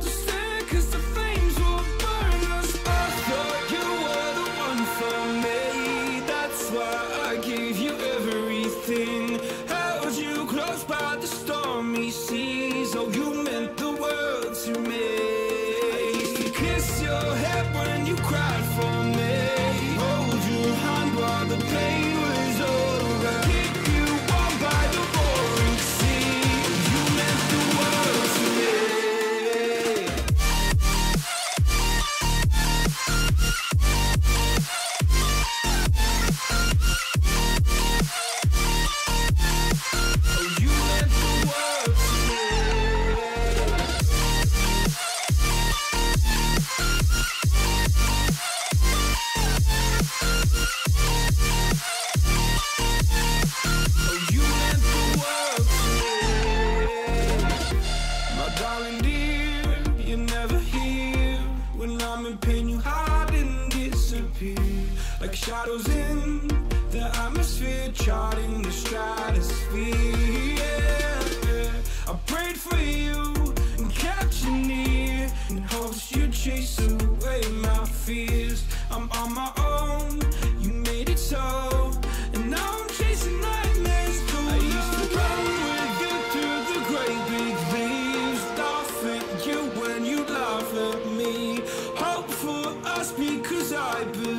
Just there, cause the flames will burn us. I thought you were the one for me, that's why I gave you everything. Held you close by the stormy seas. Oh, you meant the world to me. Kiss your head when you cried for me. Hold your hand while the pain was over. Keep you warm by the roaring sea. You meant the world to me. Oh, you meant the world to like shadows in the atmosphere, charting the stratosphere. I prayed for you and kept you near in hopes you'd chase away my fears. I'm on my own, you made it so, and now I'm chasing nightmares through. I used to run with you through the great big leaves, laugh at you when you laugh at me. Hope for us because I believe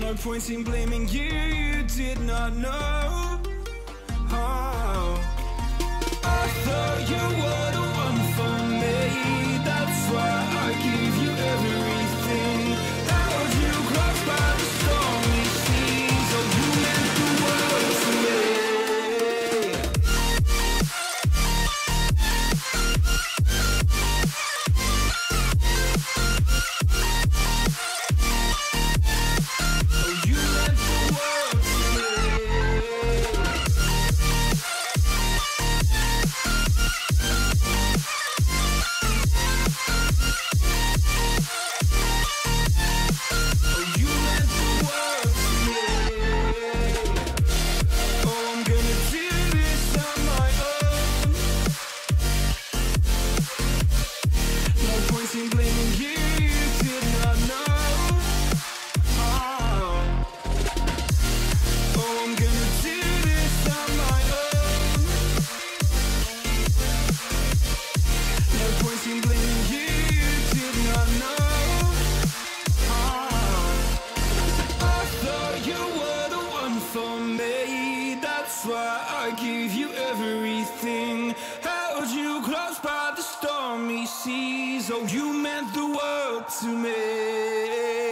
no point in blaming you, you did not know how. I thought you were the one for me, that's why I gave you everything. Held you close by the stormy seas. Oh, you meant the world to me. I gave you everything, held you close by the stormy seas. Oh, you meant the world to me.